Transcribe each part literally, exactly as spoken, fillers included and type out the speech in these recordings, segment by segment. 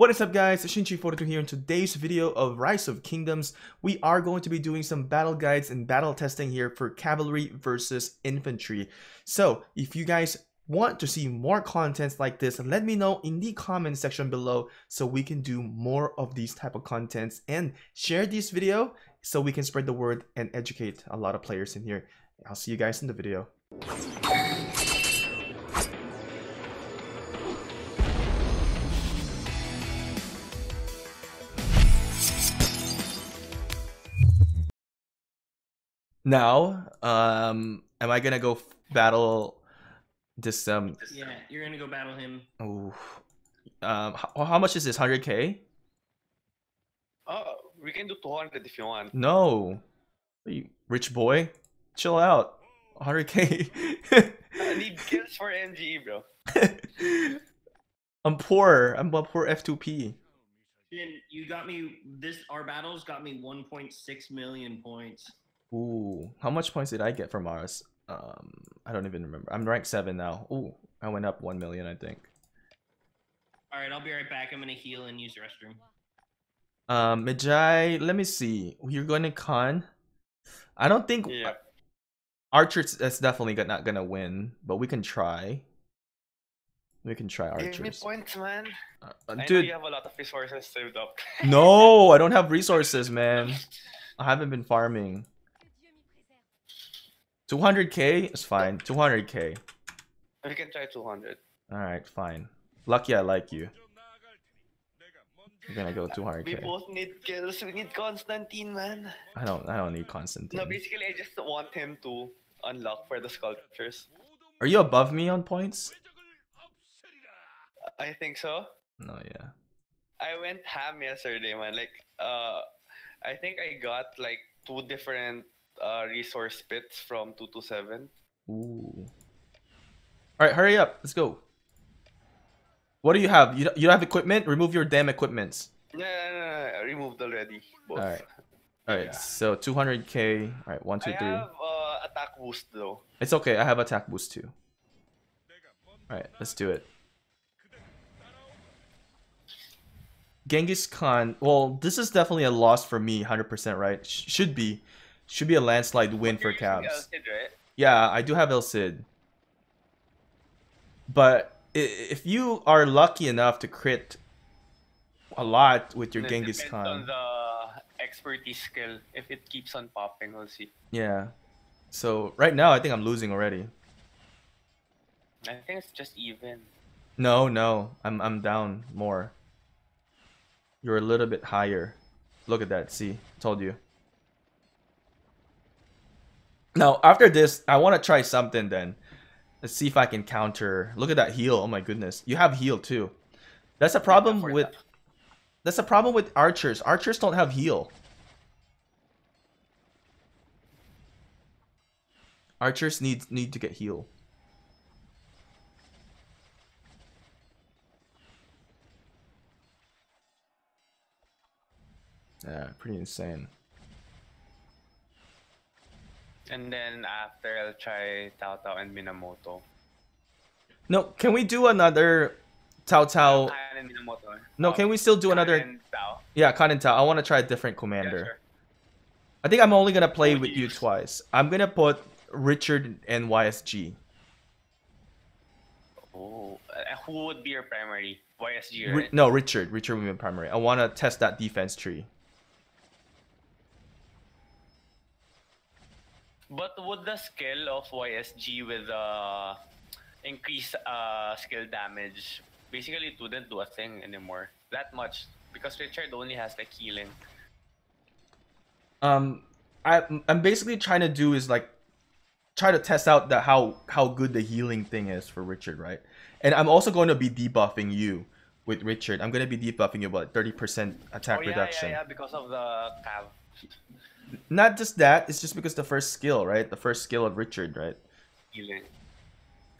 What is up guys, Shinchi forty-two here. In today's video of Rise of Kingdoms, we are going to be doing some battle guides and battle testing here for cavalry versus infantry. So if you guys want to see more contents like this, let me know in the comment section below so we can do more of these type of contents, and share this video so we can spread the word and educate a lot of players in here. I'll see you guys in the video. Now, um, am I gonna go f battle this? Um, yeah, you're gonna go battle him. Oh, um, how, how much is this? one hundred K? Oh, we can do two hundred if you want. No, you rich boy, chill out. one hundred K. I need gifts for N G E, bro. I'm poor. I'm a poor F two P. You got me. This our battles got me one point six million points. Ooh, how much points did I get from ours? Um, I don't even remember. I'm rank seven now. Ooh, I went up one million, I think. All right, I'll be right back. I'm gonna heal and use the restroom. Um, Mejai, let me see. You're going to Khan. I don't think yeah. Archer is definitely not gonna win, but we can try. We can try archers. Give me points, man. Uh, I dude, know you have a lot of resources saved up. No, I don't have resources, man. I haven't been farming. two hundred K is fine. two hundred K. We can try two hundred. Alright, fine. Lucky I like you. We're gonna go two hundred K. We both need kills. We need Constantine, man. I don't I don't need Constantine. No, basically I just want him to unlock for the sculptures. Are you above me on points? I think so. No, yeah. I went ham yesterday, man. Like, uh, I think I got like two different Uh, resource pits from two two seven. Ooh. Alright, hurry up. Let's go. What do you have? You, you don't have equipment? Remove your damn equipments. No, no, no. I removed already. Alright. Alright, yeah. So two hundred K. Alright, one, two, three. I have uh, attack boost though. It's okay. I have attack boost too. Alright, let's do it. Genghis Khan. Well, this is definitely a loss for me. one hundred percent, right? Sh should be. Should be a landslide win for Cavs. El Cid, right? Yeah, I do have El Cid. But if you are lucky enough to crit a lot with your it Genghis Khan, on the expertise skill. If it keeps on popping, we'll see. Yeah. So right now, I think I'm losing already. I think it's just even. No, no, I'm I'm down more. You're a little bit higher. Look at that. See, told you. Now, after this, I want to try something then. Let's see if I can counter. Look at that heal. Oh my goodness. You have heal too. That's a problem with... That's a problem with archers. Archers don't have heal. Archers need, need to get heal. Yeah, pretty insane. And then after, I'll try Tao Tao and Minamoto. No, can we do another Tao Tao? Kan and Minamoto. No, can we still do Kan another? And Tao. Yeah, Kan and Tao. I want to try a different commander. Yeah, sure. I think I'm only going to play oh, with geez. you twice. I'm going to put Richard and Y S G. Oh, uh, who would be your primary? Y S G, right? No, Richard. Richard would be my primary. I want to test that defense tree. But would the skill of Y S G with uh, increased uh, skill damage, basically it wouldn't do a thing anymore that much because Richard only has like healing. Um, I, I'm basically trying to do is like try to test out the how how good the healing thing is for Richard, right? And I'm also going to be debuffing you with Richard. I'm going to be debuffing you about thirty percent attack oh, yeah, reduction. Yeah, yeah, because of the cav. Not just that, it's just because the first skill, right? The first skill of Richard, right?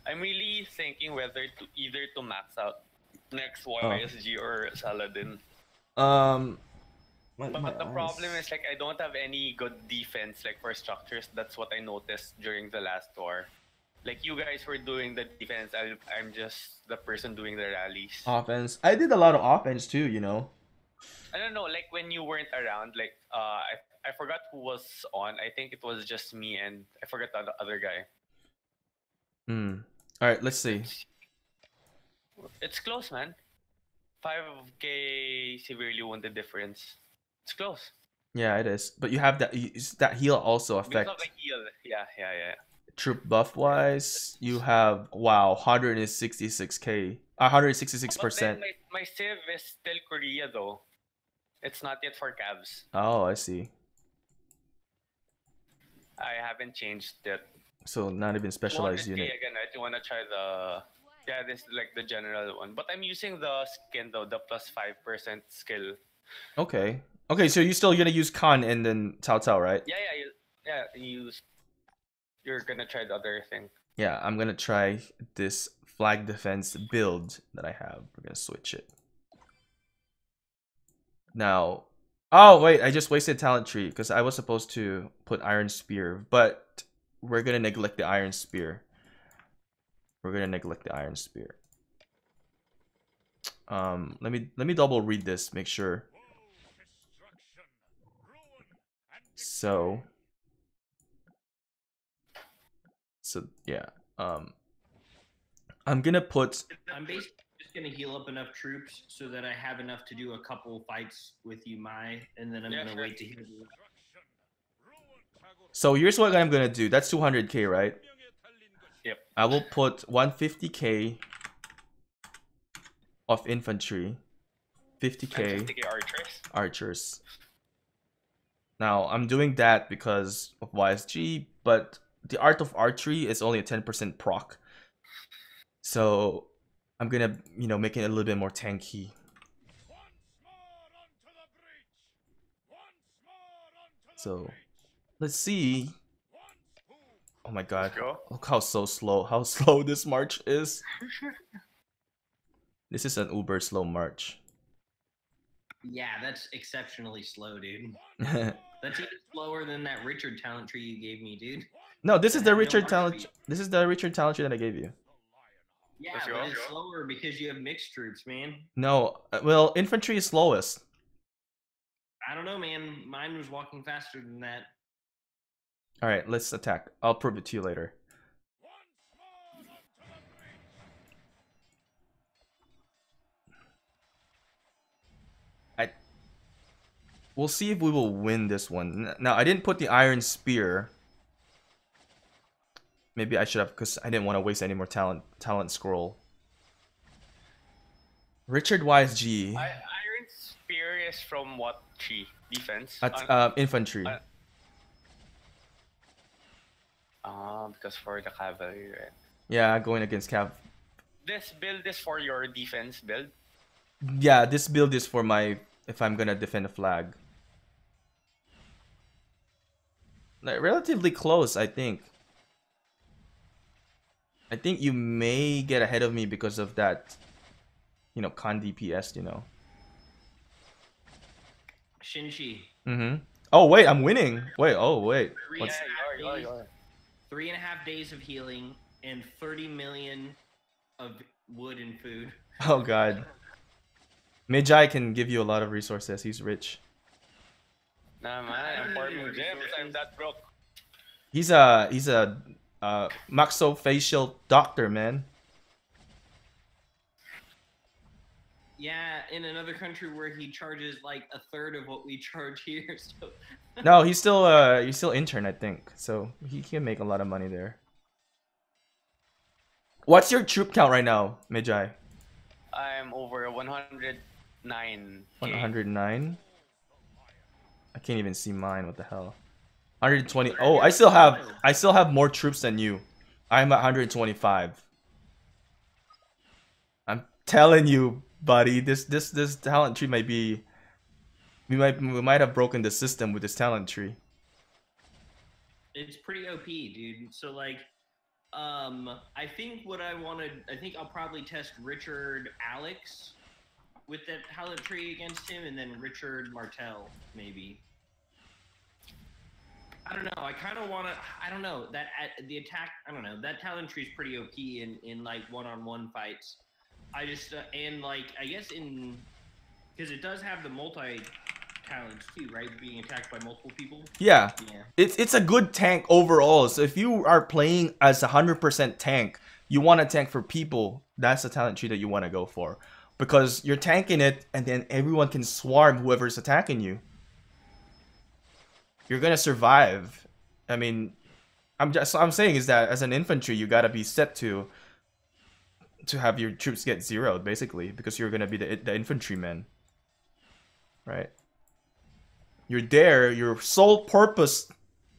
I'm really thinking whether to either to max out next Y S G oh. or Saladin. Um, but, but the eyes? problem is like I don't have any good defense like for structures. That's what I noticed during the last war. Like, you guys were doing the defense. I, I'm just the person doing the rallies. Offense. I did a lot of offense too, you know. I don't know. Like, when you weren't around, like, uh, I, I forgot who was on. I think it was just me and I forgot the other guy. Hmm. All right, let's see. It's close, man. five K severely wounded difference. It's close. Yeah, it is. But you have that, that heal also affects. Because of the heal. Yeah, yeah, yeah. Troop buff wise, you have, wow, one hundred sixty-six K, one hundred sixty-six percent. My, my save is still Korea though. It's not yet for cabs. Oh, I see. I haven't changed that. So not even specialized unit. Again, I do want to try the, yeah, this is like the general one. But I'm using the skin though, the plus five percent skill. Okay. Okay, so you're still going to use Khan and then Tao Tao, right? Yeah, yeah, you, yeah, you use... You're gonna try the other thing. Yeah, I'm gonna try this flag defense build that I have. We're gonna switch it. Now, oh wait, I just wasted talent tree because I was supposed to put iron spear, but we're gonna neglect the iron spear. We're gonna neglect the iron spear. Um, let me let me double read this, make sure. So. So yeah, um, I'm gonna put. I'm basically just gonna heal up enough troops so that I have enough to do a couple fights with you, Mai, and then I'm yeah, gonna sure. wait to heal. You. So here's what I'm gonna do. That's two hundred K, right? Yep. I will put one hundred fifty K of infantry, fifty K archers. Archers. Now I'm doing that because of Y S G, but. The art of archery is only a ten percent proc, so I'm gonna, you know, make it a little bit more tanky. So let's see. Oh my god, look how so slow how slow this march is. This is an uber slow march. Yeah, that's exceptionally slow, dude. That's even slower than that Richard talent tree you gave me, dude. No, this is the Richard talent. This is the Richard talent tree that I gave you. Yeah, but it's slower because you have mixed troops, man. No, well, infantry is slowest. I don't know, man. Mine was walking faster than that. All right, let's attack. I'll prove it to you later. I. We'll see if we will win this one. Now, I didn't put the iron spear. Maybe I should have, because I didn't want to waste any more talent talent scroll. Richard Y S G. I, iron Spear is from what tree? Defense? At, uh, infantry. Uh, uh, because for the cavalry, right? Yeah, going against cav. This build is for your defense build? Yeah, this build is for my, if I'm going to defend a flag. Like, relatively close, I think. I think you may get ahead of me because of that, you know, Khan D P S, you know. Shinchi. Mm-hmm. Oh, wait, I'm winning. Wait, oh, wait. Three, What's... And, a half days, three and a half days of healing and thirty million of wood and food. Oh, God. Mejai can give you a lot of resources. He's rich. Nah, man, I'm farming gems. I'm that broke. He's a... He's a... Uh, maxofacial doctor, man. Yeah, in another country where he charges like a third of what we charge here. So. No, he's still uh, he's still intern, I think. So he can make a lot of money there. What's your troop count right now, Mejai? I'm over one hundred nine. one hundred nine. I can't even see mine. What the hell? one hundred twenty. Oh, I still have I still have more troops than you. I'm at one hundred twenty-five. I'm telling you, buddy, this this this talent tree might be we might we might have broken the system with this talent tree. It's pretty O P, dude. So like um I think what I wanted I think I'll probably test Richard Alex with that talent tree against him, and then Richard Martel maybe. I don't know. I kind of want to. I don't know that at the attack. I don't know that talent tree is pretty O P in in like one-on-one fights. I just uh, and like I guess in because it does have the multi talents too, right? Being attacked by multiple people. Yeah. Yeah. It's it's a good tank overall. So if you are playing as a hundred percent tank, you want to tank for people. That's the talent tree that you want to go for, because you're tanking it, and then everyone can swarm whoever's attacking you. You're gonna survive. I mean, I'm just I'm saying is that as an infantry, you gotta be set to to have your troops get zeroed basically, because you're gonna be the the infantryman, right? You're there. Your sole purpose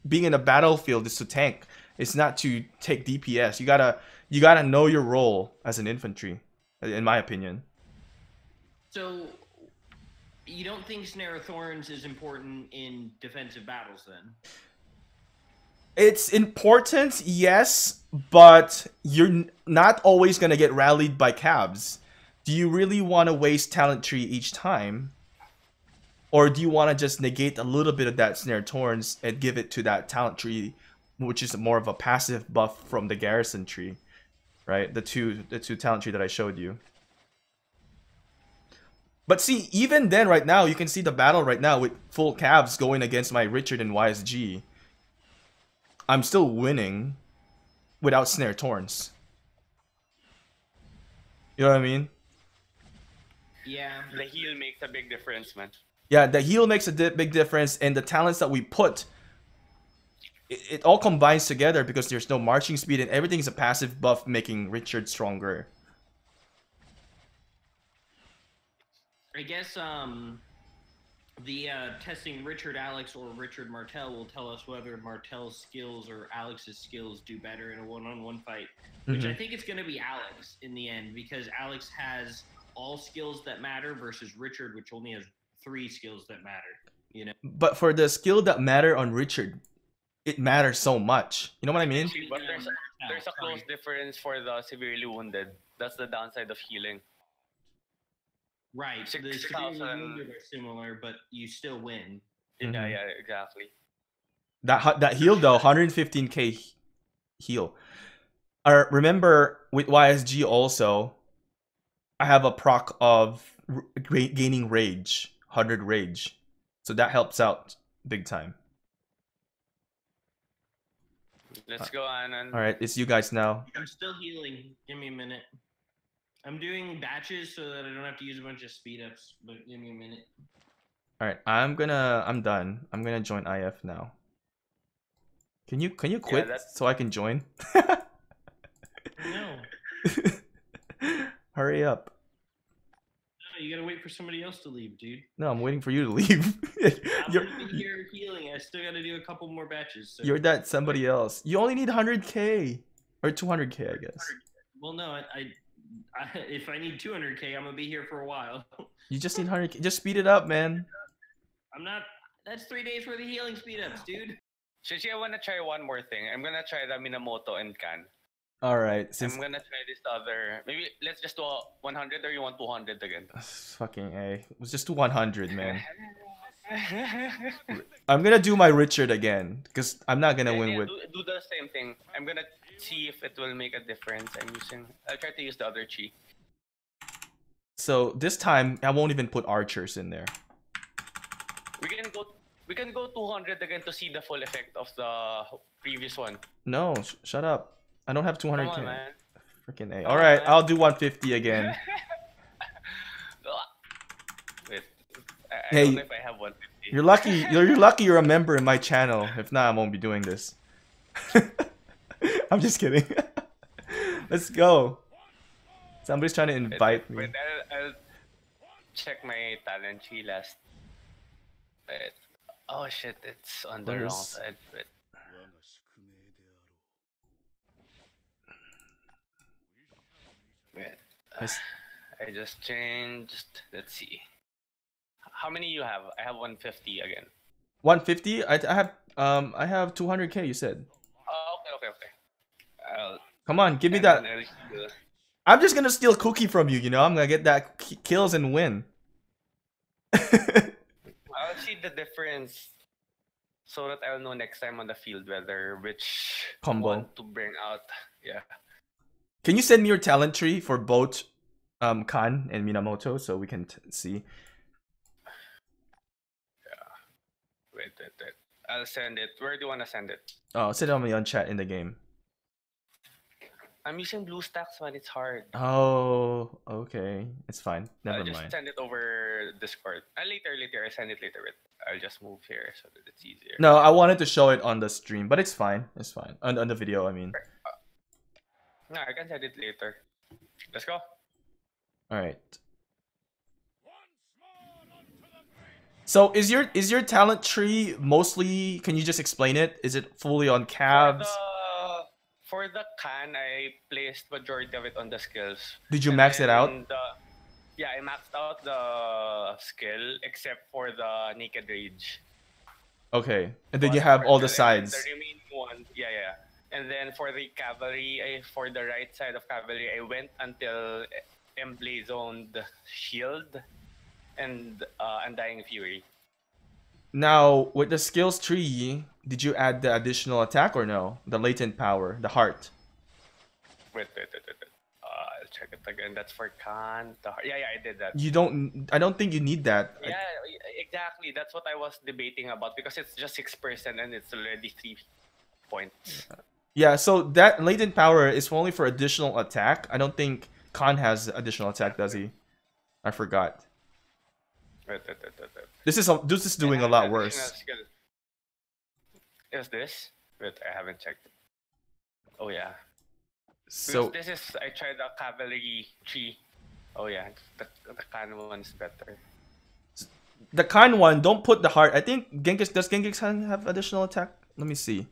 being in a battlefield is to tank. It's not to take D P S. You gotta you gotta know your role as an infantry, in my opinion. So. You don't think Snare of Thorns is important in defensive battles, then? It's important, yes, but you're not always going to get rallied by cabs. Do you really want to waste talent tree each time? Or do you want to just negate a little bit of that Snare of Thorns and give it to that talent tree, which is more of a passive buff from the garrison tree, right? The two, the two talent tree that I showed you. But see, even then right now, you can see the battle right now with full cabs going against my Richard and Y S G. I'm still winning without Snare Torns. You know what I mean? Yeah, the heal makes a big difference, man. Yeah, the heal makes a di big difference, and the talents that we put, it, it all combines together because there's no marching speed and everything's a passive buff making Richard stronger. I guess um, the uh, testing Richard Alex or Richard Martel will tell us whether Martel's skills or Alex's skills do better in a one-on-one fight, which mm-hmm. I think it's going to be Alex in the end, because Alex has all skills that matter versus Richard, which only has three skills that matter. You know. But for the skill that matter on Richard, it matters so much. You know what I mean? But there's, a, there's a close difference for the severely wounded. That's the downside of healing. Right, six, the skills are similar, but you still win. Mm-hmm. Yeah, yeah, exactly. That that heal though, one hundred fifteen K heal. Uh, remember with Y S G also, I have a proc of gaining rage, one hundred rage, so that helps out big time. Let's go on. And... All right, it's you guys now. I'm still healing. Give me a minute. I'm doing batches so that I don't have to use a bunch of speed ups, but give me a minute. Alright, I'm gonna I'm done. I'm gonna join I F now. Can you can you quit yeah, so I can join? No. Hurry up. No, you gotta wait for somebody else to leave, dude. No, I'm waiting for you to leave. I'm you're here healing. I still gotta do a couple more batches. So. You're that somebody else. You only need one hundred K or two hundred K, I guess. Well, no, I. I I, if I need two hundred K, I'm gonna be here for a while. You just need one hundred K. Just speed it up, man. I'm not. That's three days worth of healing speed ups, dude. Shishi, I wanna try one more thing. I'm gonna try the Minamoto and Kan. All right. Since... I'm gonna try this other. Maybe let's just do a one hundred, or you want two hundred again? Fucking A. Let's just do one hundred, man. I'm gonna do my Richard again, cause I'm not gonna yeah, win yeah, with. Do, do the same thing. I'm gonna see if it will make a difference. I'm using. I'll try to use the other chi. So this time I won't even put archers in there. We can go. We can go two hundred again to see the full effect of the previous one. No, sh shut up. I don't have two hundred K. Come on, man. Freaking A. All right, man. I'll do one fifty again. I hey, don't know if I have one. You're lucky. You're, you're lucky. You're a member in my channel. If not, I won't be doing this. I'm just kidding. Let's go. Somebody's trying to invite wait, wait, me. I'll, I'll check my talent tree last. Wait. Oh shit! It's on the Where's... wrong side. Wait. Wait. Uh, I just changed. Let's see. How many you have? I have one fifty again. one fifty? I, I have um I have two hundred K. You said. Oh, okay, okay, okay. I'll, Come on, give me that. I'm just gonna steal cookie from you. You know, I'm gonna get that k kills and win. I'll see the difference. so that I'll know next time on the field whether which combo to bring out. Yeah. Can you send me your talent tree for both um, Khan and Minamoto so we can t see? Yeah. Wait, wait, wait. I'll send it. Where do you want to send it? Oh, send it on my own chat in the game. I'm using Blue Stacks, man. It's hard. Oh, okay. It's fine. Never mind. I'll just mind. send it over Discord. Uh, later, later. I'll send it later. I'll just move here so that it's easier. No, I wanted to show it on the stream, but it's fine. It's fine. On, on the video, I mean. Uh, no, I can send it later. Let's go. All right. So is your is your talent tree mostly? Can you just explain it? Is it fully on calves? For the Khan, I placed majority of it on the skills. Did you and max it out? The, yeah, I maxed out the skill except for the naked rage. Okay, and then but you have all the, the sides. The remaining one, yeah, yeah. And then for the cavalry, I, for the right side of cavalry, I went until emblazoned shield and uh, undying fury. Now, with the skills tree, did you add the additional attack or no? The latent power, the heart. Wait, wait, wait, wait. Uh, I'll check it again. That's for Khan. The heart. Yeah, yeah, I did that. You don't, I don't think you need that. Yeah, exactly. That's what I was debating about because it's just six percent and it's already three points. Yeah, so that latent power is only for additional attack. I don't think Khan has additional attack, does he? I forgot. Wait, wait, wait, wait, wait. This is this is doing a lot worse. Is this? Wait, I haven't checked. Oh yeah. So because this is I tried the cavalry tree. Oh yeah, the the Khan one is better. The Khan one, don't put the heart. I think Genghis does Genghis Khan have additional attack? Let me see.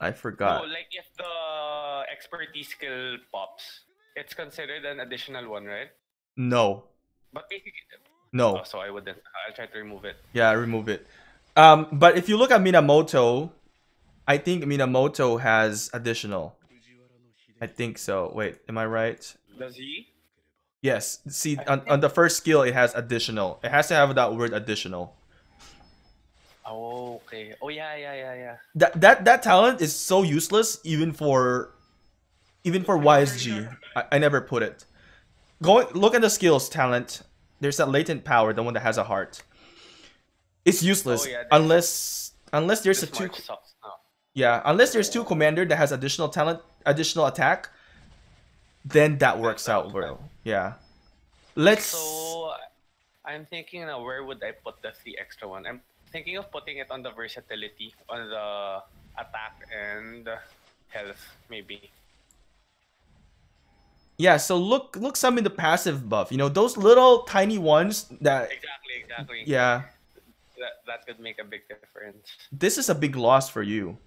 I forgot. No, like if the expertise skill pops, it's considered an additional one, right? No. But basically. No. Oh, so I wouldn't. I'll try to remove it. Yeah, remove it. Um, but if you look at Minamoto, I think Minamoto has additional. I think so. Wait, am I right? Does he? Yes. See, on, on the first skill, it has additional. It has to have that word additional. Oh, okay. Oh, yeah, yeah, yeah, yeah. That that that talent is so useless, even for, even for Y S G. I, I never put it. Go look at the skills talent. There's that latent power, the one that has a heart. It's useless. Oh, yeah, unless unless there's a two sucks, no. Yeah, unless there's two commander that has additional talent, additional attack, then that works out well. Yeah. Let's So I'm thinking now, where would I put the three extra one? I'm thinking of putting it on the versatility, on the attack and health maybe. Yeah, so look look some in the passive buff. You know, those little tiny ones that... Exactly, exactly. Yeah. That, that could make a big difference. This is a big loss for you.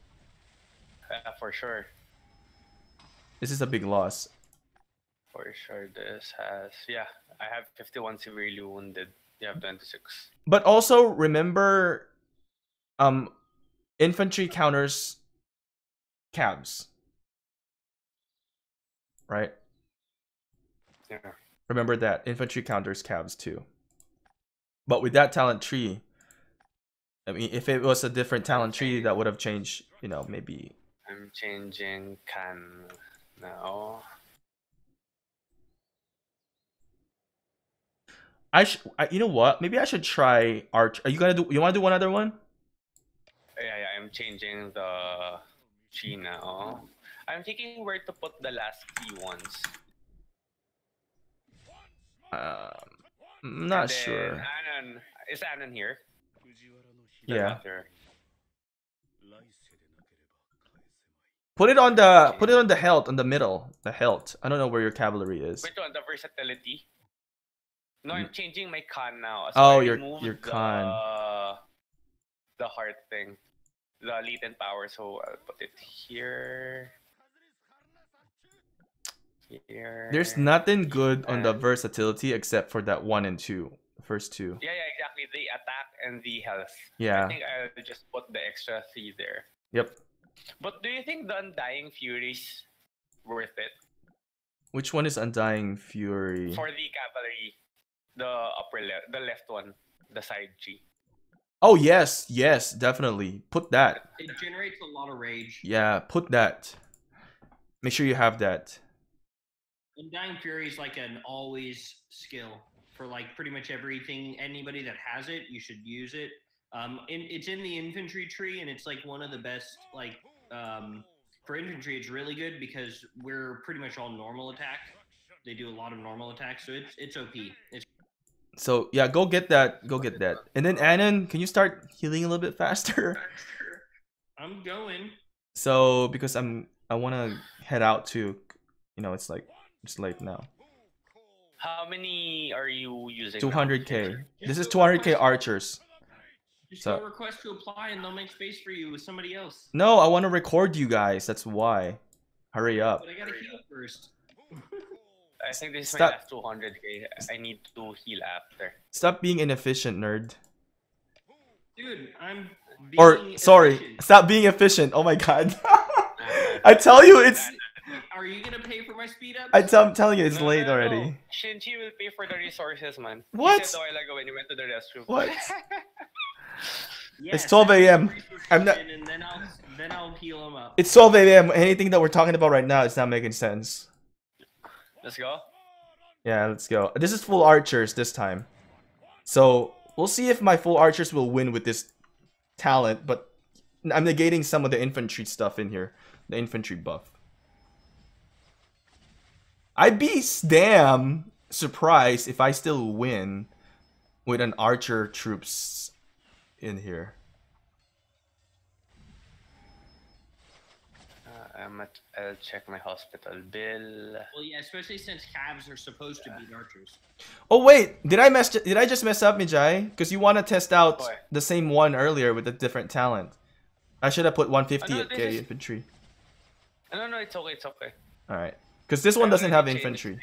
Uh, for sure. This is a big loss. For sure, this has... Yeah, I have fifty-one severely wounded. You have twenty-six. But also, remember... um, infantry counters... cabs. Right? Yeah. Remember that infantry counters calves too, but with that talent tree, I mean, if it was a different talent tree, that would have changed. You know, maybe. I'm changing Kan now. I should. You know what? Maybe I should try arch. Are you gonna do? You want to do one other one? Yeah, yeah. I'm changing the tree now. I'm thinking where to put the last key ones. Um, I'm not then, sure. Anon, is Anon here? Yeah. Put it on the put it on the health on the middle. The health. I don't know where your cavalry is. Wait, on the versatility. No, I'm changing my Khan now. So oh, I your your Khan. The, the heart thing, the latent power. So I'll put it here. Here. There's nothing good on the versatility except for that one and two, the first two. Yeah, yeah, exactly. The attack and the health. Yeah. I think I'll just put the extra three there. Yep. But do you think the Undying Fury's worth it? Which one is Undying Fury? For the cavalry, the upper left, the left one, the side G. Oh yes, yes, definitely. Put that. It generates a lot of rage. Yeah, put that. Make sure you have that. Undying Fury is like an always skill for like pretty much everything. Anybody that has it, you should use it. Um, in, it's in the infantry tree, and it's like one of the best. Like um, for infantry, it's really good because we're pretty much all normal attack. They do a lot of normal attacks, so it's it's O P. It's so yeah, go get that, go get that, and then Anon, can you start healing a little bit faster? I'm going. So because I'm, I want to head out to, you know, it's like it's late now. How many are you using? two hundred K. This is two hundred K archers. Just so, go request to apply, and they'll make space for you with somebody else. No, I want to record you guys. That's why. Hurry up. But I gotta heal first. I think this is my last two hundred K. I need to heal after. Stop being inefficient, nerd. Dude, I'm being Or, sorry, efficient. Stop being efficient. Oh my god. I tell you, it's... Are you gonna pay for my speed up? I t I'm telling you, it's no, late no, no. already. Shinchi will pay for the resources, man. What? He said a while ago when he went to the restroom. What? Yes, it's twelve A M I'm not... And then I'll, then I'll heal him up. It's twelve A M Anything that we're talking about right now is not making sense. Let's go. Yeah, let's go. This is full archers this time. So, we'll see if my full archers will win with this talent, but I'm negating some of the infantry stuff in here. The infantry buff. I'd be damn surprised if I still win with an archer troops in here. I'm at, I'll check my hospital bill. Well, yeah, especially since calves are supposed yeah. to beat archers. Oh wait, did I mess? Did I just mess up, Mejai? Because you want to test out Boy. the same one earlier with a different talent. I should have put one fifty oh, no, at K is... infantry. Oh, no, no, it's okay, it's okay. All right, because this one doesn't have infantry.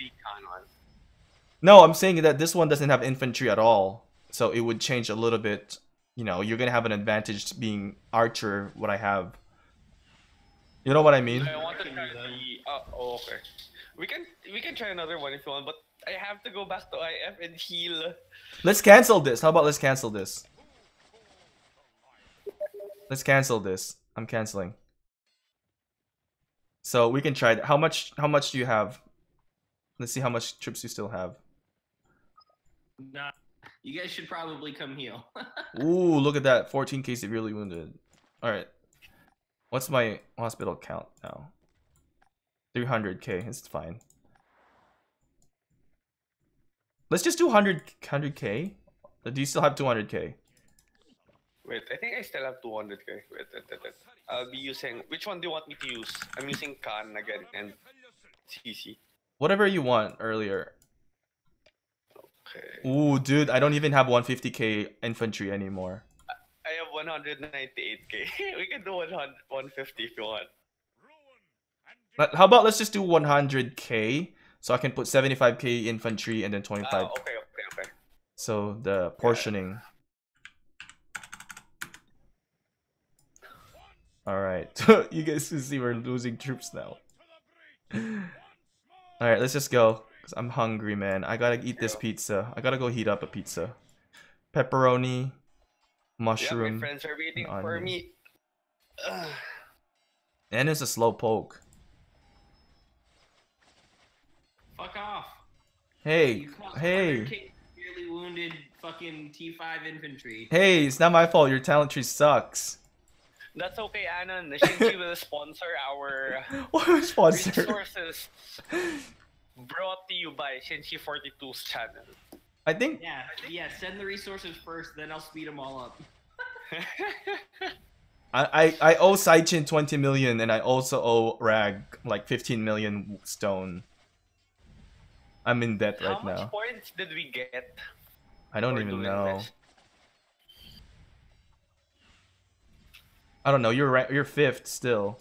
No, I'm saying that this one doesn't have infantry at all, so it would change a little bit. You know, you're gonna have an advantage being archer. What I have. You know what I mean? I want to try the, uh, oh, okay. We can we can try another one if you want, but I have to go back to I F and heal. Let's cancel this. How about let's cancel this? Let's cancel this. I'm canceling. So we can try that. How much how much do you have? Let's see how much trips you still have. Nah, you guys should probably come heal. Ooh, look at that. fourteen K severely wounded. Alright. What's my hospital count now? three hundred K, it's fine. Let's just do one hundred K. Do you still have two hundred K? Wait, I think I still have two hundred K. Wait, wait, wait, wait. I'll be using... Which one do you want me to use? I'm using Khan again and C C. Whatever you want earlier. Okay. Ooh, dude, I don't even have one fifty K infantry anymore. I have one hundred ninety-eight K. We can do one hundred, one fifty if you want. But how about let's just do one hundred K, so I can put seventy-five K infantry and then twenty-five. Ah, okay, okay, okay. So the portioning. Yeah. All right, you guys can see we're losing troops now. All right, let's just go. Cause I'm hungry, man. I gotta eat this pizza. I gotta go heat up a pizza. Pepperoni. Mushroom. Yeah, my friends are waiting for me. Ugh. And it's a slow poke. Fuck off. Hey, hey. Severely wounded fucking T five infantry. Hey, it's not my fault. Your talent tree sucks. That's okay, Anon. Shinchi will sponsor our what sponsor? resources brought to you by Shinchi forty-two's channel. I think. Yeah, yeah. Send the resources first, then I'll speed them all up. I, I I owe Saichin twenty million, and I also owe Rag like fifteen million stone. I'm in debt right now. How much points did we get? I don't even know. I don't know. You're you're fifth still.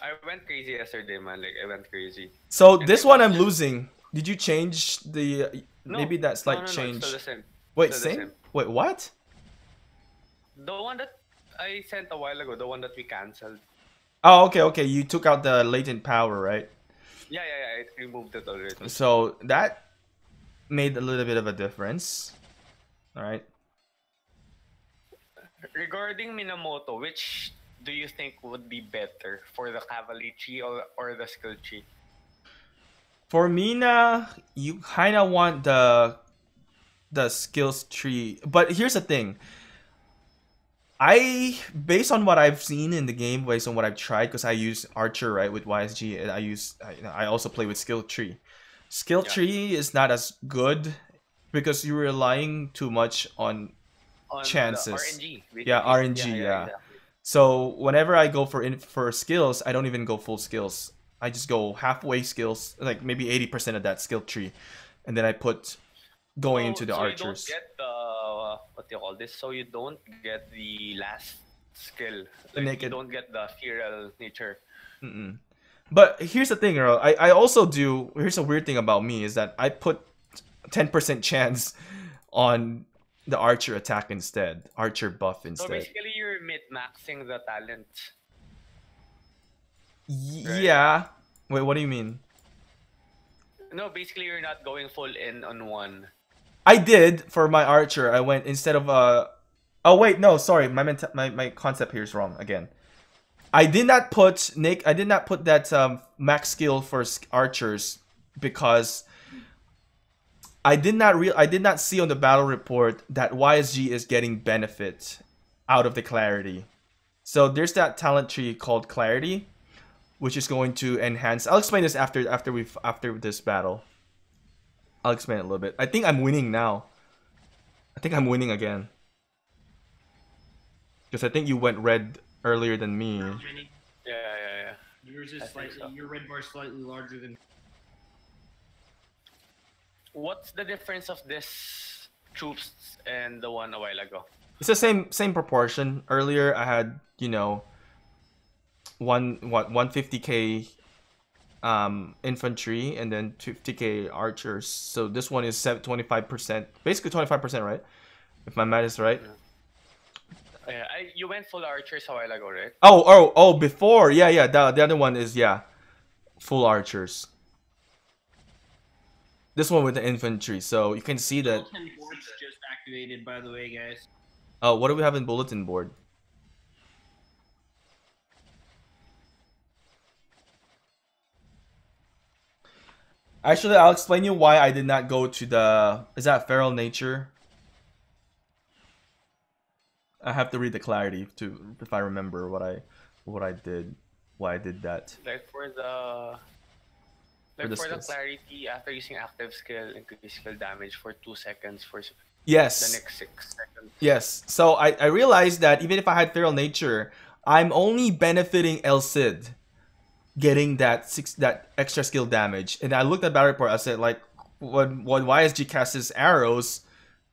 I went crazy yesterday, man. Like I went crazy. So this one I'm losing. Did you change the... Uh, no, maybe that slight no, no, no, change... It's still the same. Wait, still same? The same? Wait, what? The one that I sent a while ago, the one that we cancelled. Oh, okay, okay. You took out the latent power, right? Yeah, yeah, yeah. I removed it already. So that made a little bit of a difference. Alright. Regarding Minamoto, which do you think would be better for the cavalry tree or, or the skill tree? For Mina, you kind of want the the skills tree, but here's the thing. I, based on what I've seen in the game, based on what I've tried, because I use Archer, right, with Y S G, and I use I, I also play with skill tree. Skill yeah. tree is not as good because you're relying too much on, on chances. R N G, really. Yeah, R N G. Yeah, yeah, yeah. Exactly. So whenever I go for in, for skills, I don't even go full skills. I just go halfway skills, like maybe eighty percent of that skill tree, and then I put going oh, into the so archers. You don't get the, what do you call this? So you don't get the last skill. Like Naked. You don't get the feral nature. Mm-mm. But here's the thing, Earl. I, I also do, here's a weird thing about me, is that I put ten percent chance on the archer attack instead. Archer buff instead. So basically you're mid-maxing the talent. Right? Yeah. Wait, what do you mean? No, basically you're not going full in on one. I did for my archer. I went instead of uh oh wait, no, sorry. My my my concept here is wrong again. I did not put Nick. I did not put that um, max skill for archers because I did not real. I did not see on the battle report that Y S G is getting benefit out of the clarity. So there's that talent tree called Clarity, which is going to enhance. I'll explain this after after we've after this battle. I'll explain it a little bit. I think I'm winning now. I think I'm winning again. Because I think you went red earlier than me. Yeah, yeah, yeah. Yours is slightly, so. Your red bar is slightly larger than. What's the difference of this troops and the one a while ago? It's the same same proportion. Earlier I had, you know, one what one hundred fifty K um infantry and then fifty K archers. So this one is twenty-five percent, basically twenty-five percent, right? If my math is right. Yeah. Yeah, I, you went full archers a while ago, right? Oh, oh, oh! Before, yeah, yeah. The, the other one is yeah, full archers. This one with the infantry, so you can see that. Bulletin board's just activated, by the way, guys. Oh, what do we have in bulletin board? Actually, I'll explain you why I did not go to the. Is that Feral Nature? I have to read the clarity to if I remember what I what I did, why I did that. Like for the like for the, for the clarity, after using active skill, increase skill damage for two seconds for yes the next six seconds. Yes. So I I realized that even if I had Feral Nature, I'm only benefiting El Cid, getting that six that extra skill damage. And I looked at battle report. I said like when when Y S G casts his arrows,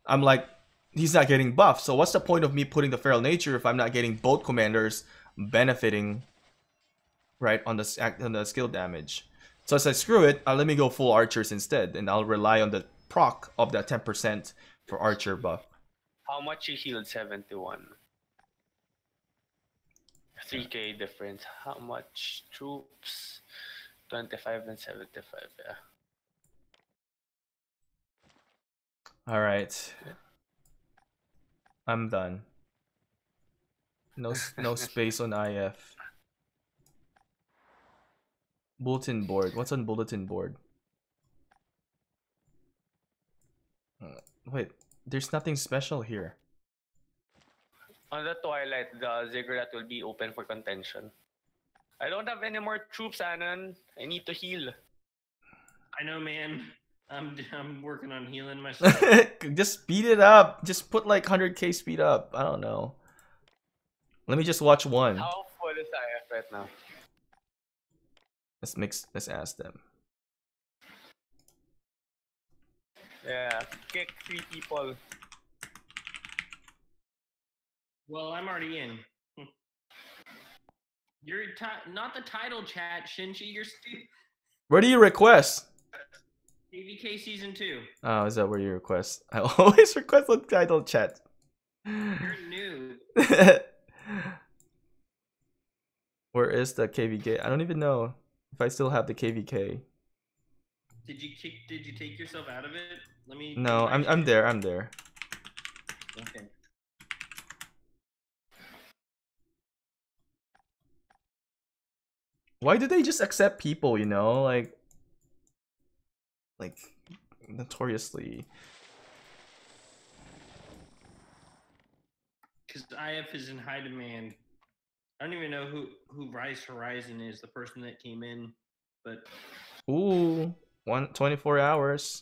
I'm like, he's not getting buffed, so what's the point of me putting the Feral Nature if I'm not getting both commanders benefiting, right, on the on the skill damage? So I said, screw it, uh, let me go full archers instead, and I'll rely on the proc of that ten percent for archer buff. How much you healed? Seventy-one. three K difference. How much troops? Twenty-five and seventy-five. Yeah. All right. I'm done. No, no space on I F. Bulletin board. What's on bulletin board? Uh, wait, there's nothing special here. On the twilight, the ziggurat will be open for contention. I don't have any more troops, Anon. I need to heal. I know, man. I'm, I'm working on healing myself. Just speed it up. Just put like one hundred K speed up. I don't know. Let me just watch one. How full is I F right now? Let's mix. Let's ask them. Yeah, kick three people. Well, I'm already in. You're not the title chat, Shinchi. You're stupid. Where do you request? K V K season two. Oh, is that where you request? I always request on title chat. You're new. Where is the K V K? I don't even know if I still have the K V K. Did you kick? Did you take yourself out of it? Let me. No, I'm. I'm there. I'm there. Okay. Why do they just accept people, you know? Like, like notoriously. Because I F is in high demand. I don't even know who who Rise Horizon is, the person that came in, but ooh, one twenty-four hours.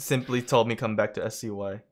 Simply told me come back to S C Y.